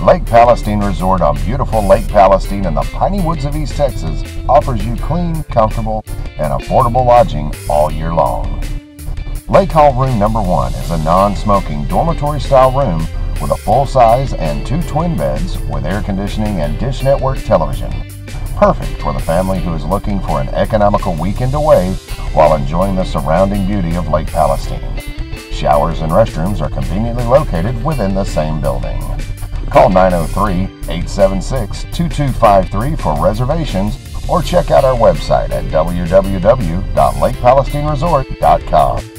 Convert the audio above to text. Lake Palestine Resort on beautiful Lake Palestine in the piney woods of East Texas offers you clean, comfortable, and affordable lodging all year long. Lake Hall Room No. 1 is a non-smoking dormitory-style room with a full-size and 2 twin beds with air conditioning and Dish Network television. Perfect for the family who is looking for an economical weekend away while enjoying the surrounding beauty of Lake Palestine. Showers and restrooms are conveniently located within the same building. Call 903-876-2253 for reservations or check out our website at www.lakepalestineresort.com.